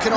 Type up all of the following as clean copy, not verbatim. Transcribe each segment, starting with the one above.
can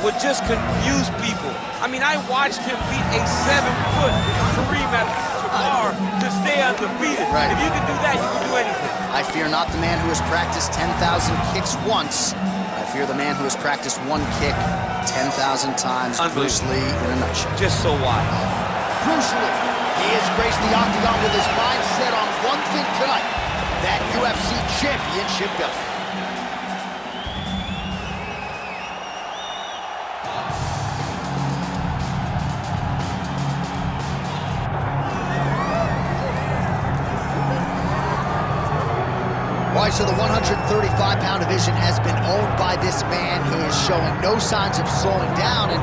would just confuse people. I mean, I watched him beat a 7-foot Kareem Abdul-Jabbar to stay undefeated. Right. If you can do that, you can do anything. I fear not the man who has practiced 10,000 kicks once. I fear the man who has practiced one kick 10,000 times. Bruce Lee in a nutshell. Just so wild. Bruce Lee, he has graced the octagon with his mind set on one thing tonight, that UFC championship belt. All right, so the 135-pound division has been owned by this man who is showing no signs of slowing down, and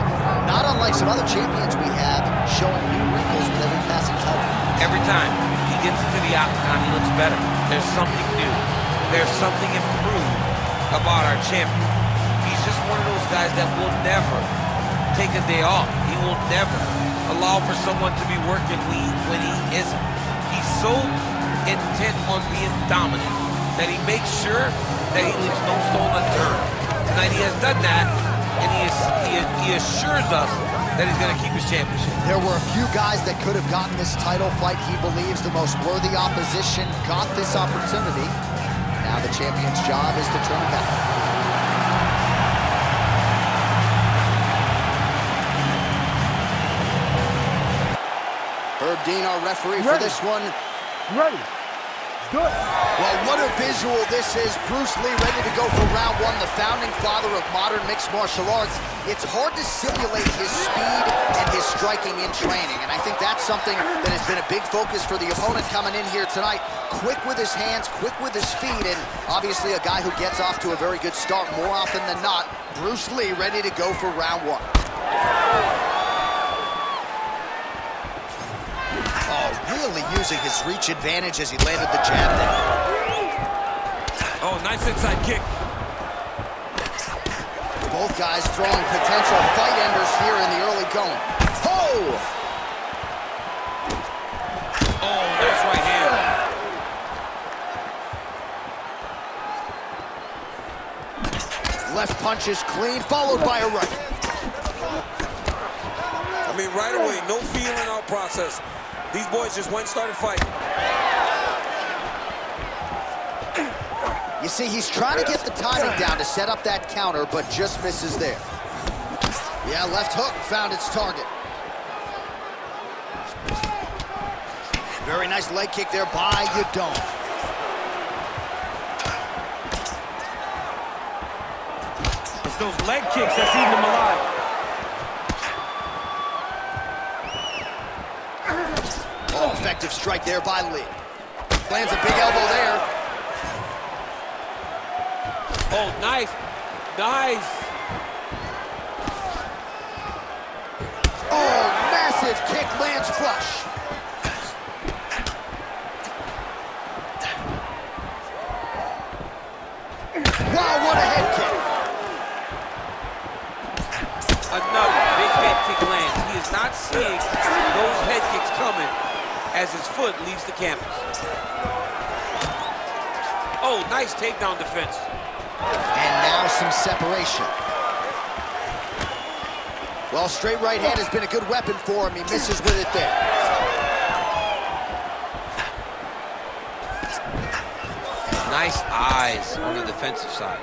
not unlike some other champions we have, showing new wrinkles with every passing color. Every time he gets into the octagon, he looks better. There's something new. There's something improved about our champion. He's just one of those guys that will never take a day off. He will never allow for someone to be working lean when he isn't. He's so intent on being dominant that he makes sure that he leaves no stone unturned. Tonight he has done that, and he assures us that he's gonna keep his championship. There were a few guys that could have gotten this title fight. He believes the most worthy opposition got this opportunity. Now the champion's job is to turn it back. Herb Dean, our referee for this one. Ready. Good. Well, what a visual this is. Bruce Lee ready to go for round one, the founding father of modern mixed martial arts. It's hard to simulate his speed and his striking in training, and I think that's something that has been a big focus for the opponent coming in here tonight. Quick with his hands, quick with his feet, and obviously a guy who gets off to a very good start more often than not. Bruce Lee ready to go for round one. Really using his reach advantage as he landed the jab there. Oh, nice inside kick. Both guys throwing potential fight enders here in the early going. Oh! Oh, nice right hand. Left punch is clean, followed by a right. I mean, right away, no feeling out process. These boys just went and started fighting. You see, he's trying to get the timing down to set up that counter, but just misses there. Yeah, left hook found its target. Very nice leg kick there by Yadong. It's those leg kicks that's eating him alive. Effective strike there by Lee. Lands a big elbow there. Oh, nice. Nice. Oh, massive kick lands flush. Wow, what a head kick. Another big head kick lands. He is not seeing those head kicks coming as his foot leaves the canvas. Oh, nice takedown defense. And now some separation. Well, straight right hand has been a good weapon for him. He misses with it there. Nice eyes on the defensive side.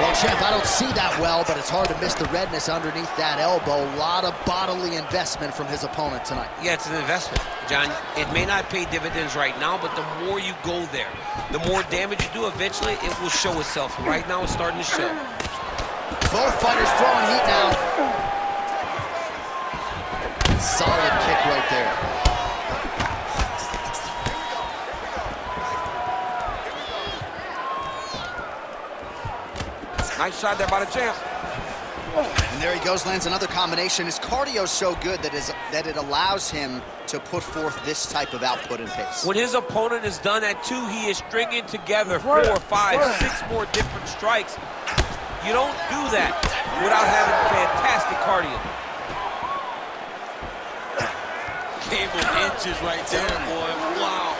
Well, champ, I don't see that well, but it's hard to miss the redness underneath that elbow. A lot of bodily investment from his opponent tonight. Yeah, it's an investment, John. It may not pay dividends right now, but the more you go there, the more damage you do, eventually it will show itself. Right now, it's starting to show. Both fighters throwing heat now. Solid kick right there. Nice shot there by the champ. And there he goes, lands another combination. His cardio's so good that it allows him to put forth this type of output and pace. When his opponent is done at two, he is stringing together four, five, six more different strikes. You don't do that without having fantastic cardio. Came with inches right there, boy. Wow.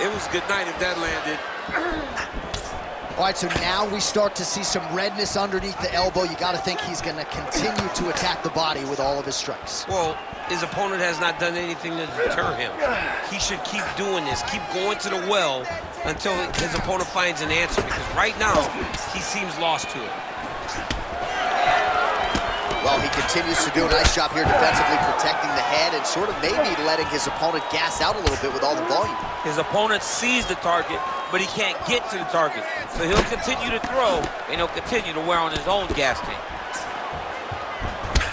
It was a good night if that landed. All right, so now we start to see some redness underneath the elbow. You got to think he's going to continue to attack the body with all of his strikes. Well, his opponent has not done anything to deter him. He should keep doing this, keep going to the well until his opponent finds an answer, because right now he seems lost to it. Well, he continues to do a nice job here defensively, protecting the head and sort of maybe letting his opponent gas out a little bit with all the volume. His opponent sees the target, but he can't get to the target. So he'll continue to throw, and he'll continue to wear on his own gas tank.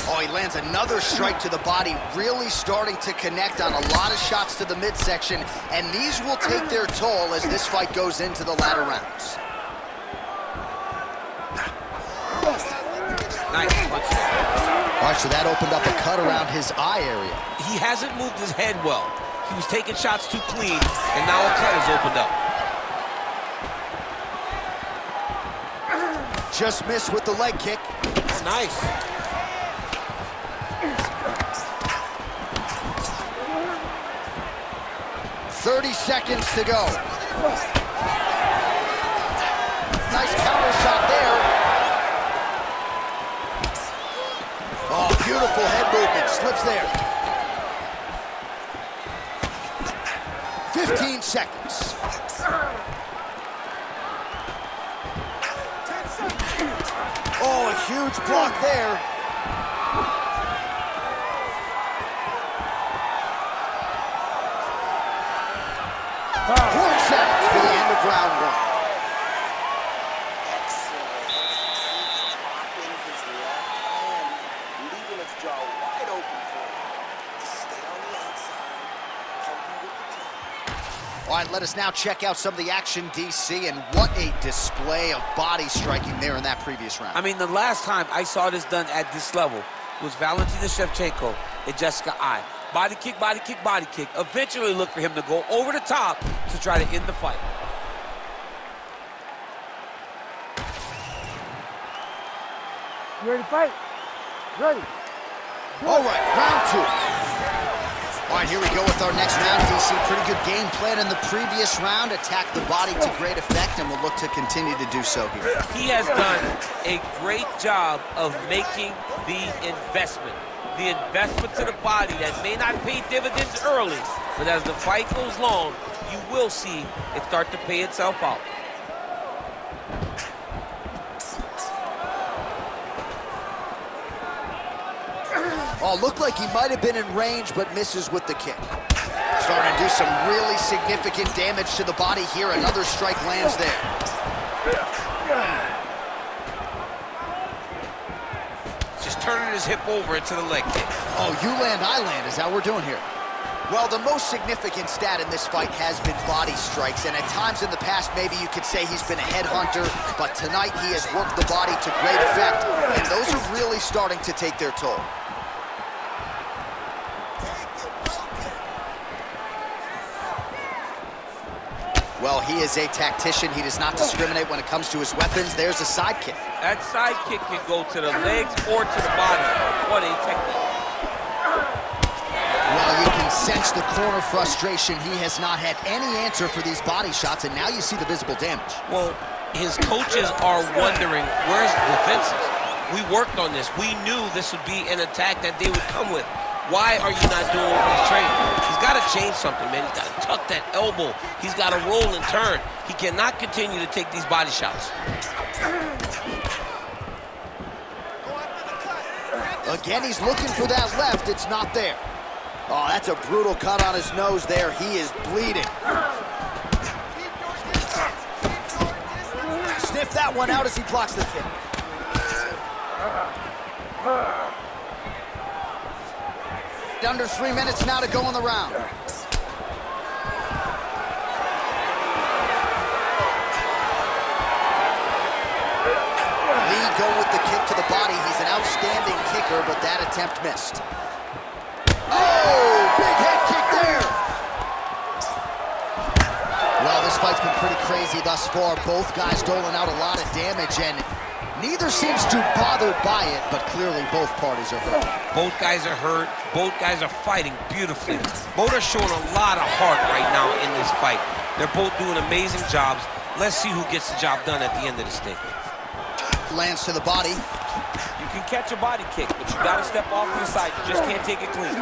Oh, he lands another strike to the body, really starting to connect on a lot of shots to the midsection, and these will take their toll as this fight goes into the latter rounds. Nice punch. All right, so that opened up a cut around his eye area. He hasn't moved his head well. He was taking shots too clean, and now a cut has opened up. Just missed with the leg kick. Nice. "30 seconds to go. Nice counter shot there. Oh, beautiful head movement. Slips there. 15 seconds. Oh, a huge block there. Works out for the end of round one. Leaving his jaw wide open for him to stay on the outside. All right, let us now check out some of the action, DC, and what a display of body striking there in that previous round. I mean, the last time I saw this done at this level was Valentina Shevchenko and Jessica. Body kick, body kick, body kick. Eventually look for him to go over the top to try to end the fight. You ready to fight? Ready. All right, round two. All right, here we go with our next round, DC. Pretty good game plan in the previous round. Attacked the body to great effect, and will look to continue to do so here. He has done a great job of making the investment. The investment to the body that may not pay dividends early, but as the fight goes long, you will see it start to pay itself out. Oh, looked like he might have been in range, but misses with the kick. Starting to do some really significant damage to the body here. Another strike lands there. Turning his hip over into the leg kick. Oh, you land, I land is how we're doing here. Well, the most significant stat in this fight has been body strikes, and at times in the past, maybe you could say he's been a headhunter, but tonight he has worked the body to great effect, and those are really starting to take their toll. Well, he is a tactician. He does not discriminate when it comes to his weapons. There's a side kick. That side kick can go to the legs or to the body. What a technique. Well, you can sense the corner frustration. He has not had any answer for these body shots, and now you see the visible damage. Well, his coaches are wondering, where's the defenses? We worked on this. We knew this would be an attack that they would come with. Why are you not doing his training? He's got to change something, man. He's got to tuck that elbow. He's got to roll and turn. He cannot continue to take these body shots. Again, he's looking for that left. It's not there. Oh, that's a brutal cut on his nose there. He is bleeding. Sniff that one out as he blocks the kick. Under 3 minutes now to go in the round. Lee go with the kick to the body. He's an outside taker, but that attempt missed. Oh, big head kick there. Well, this fight's been pretty crazy thus far. Both guys doling out a lot of damage, and neither seems too bothered by it, but clearly both parties are hurt. Both guys are hurt. Both guys are fighting beautifully. Both are showing a lot of heart right now in this fight. They're both doing amazing jobs. Let's see who gets the job done at the end of this thing. Lands to the body. You can catch a body kick, but you gotta step off to the side. You just can't take it clean.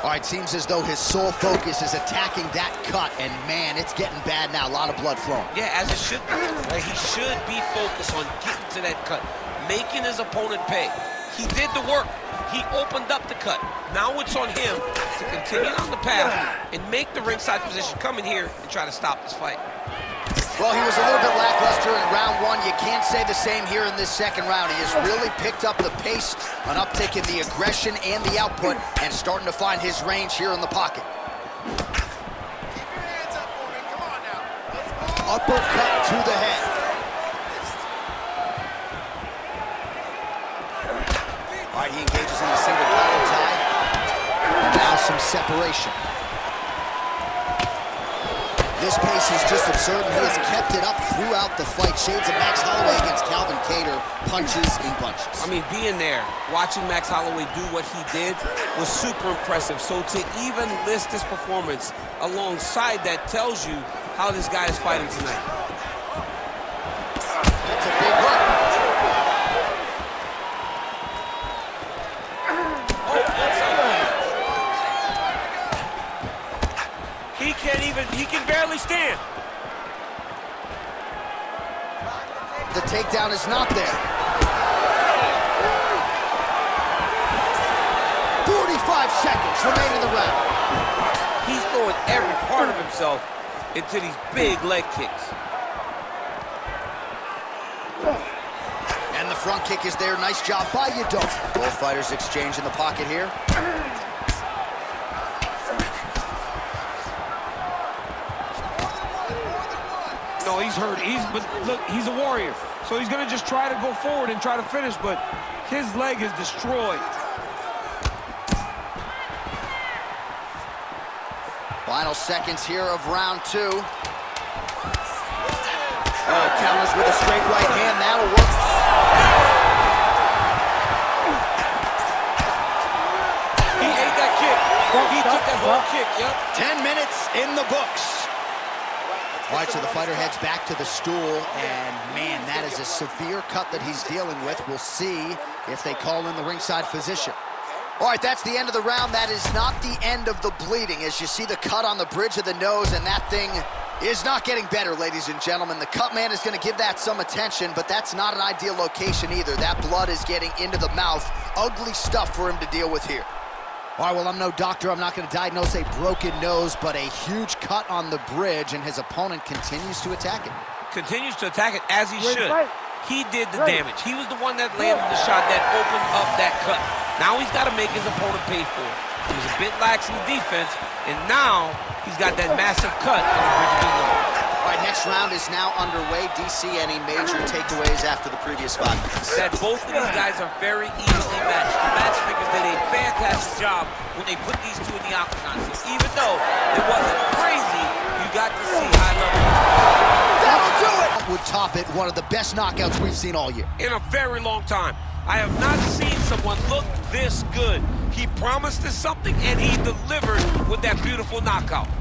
All right, seems as though his sole focus is attacking that cut, and man, it's getting bad now. A lot of blood flowing. Yeah, as it should be. Like, he should be focused on getting to that cut, making his opponent pay. He did the work. He opened up the cut. Now it's on him to continue on the path and make the ringside position come in here and try to stop this fight. Well, he was a little bit lackluster in round one. You can't say the same here in this second round. He has really picked up the pace, an uptick in the aggression and the output, and starting to find his range here in the pocket. Uppercut to the head. All right, he engages in the single collar tie. And now some separation. This pace is just absurd, and he has kept it up throughout the fight. Shades of Max Holloway against Calvin Cater, punches in bunches. I mean, being there, watching Max Holloway do what he did was super impressive. So to even list this performance alongside that tells you how this guy is fighting tonight. That's a big hook. He can barely stand. The takedown is not there. 45 seconds remain in the round. He's throwing every part of himself into these big leg kicks. And the front kick is there. Nice job by Yadong. Both fighters exchange in the pocket here. No, he's hurt. But look, he's a warrior. So he's gonna just try to go forward and try to finish, but his leg is destroyed. Final seconds here of round two. Oh, counters with a straight right hand. That'll work. He ate that kick. He took that whole kick, yep. 10 minutes in the books. All right, so the fighter heads back to the stool, and man, that is a severe cut that he's dealing with. We'll see if they call in the ringside physician. All right, that's the end of the round. That is not the end of the bleeding, as you see the cut on the bridge of the nose, and that thing is not getting better, ladies and gentlemen. The cut man is gonna give that some attention, but that's not an ideal location either. That blood is getting into the mouth. Ugly stuff for him to deal with here. All right, well, I'm no doctor. I'm not going to diagnose a broken nose, but a huge cut on the bridge, and his opponent continues to attack it. Continues to attack it as he should. He did the damage. He was the one that landed the shot that opened up that cut. Now he's got to make his opponent pay for it. He was a bit lax in the defense, and now he's got that massive cut on the bridge of his nose. All right, next round is now underway. DC, any major takeaways after the previous 5 minutes? That both of these guys are very evenly matched. The matchmakers did a fantastic job when they put these two in the octagon. So even though it wasn't crazy, you got to see high level. That'll do it! That would top it, one of the best knockouts we've seen all year. In a very long time. I have not seen someone look this good. He promised us something, and he delivered with that beautiful knockout.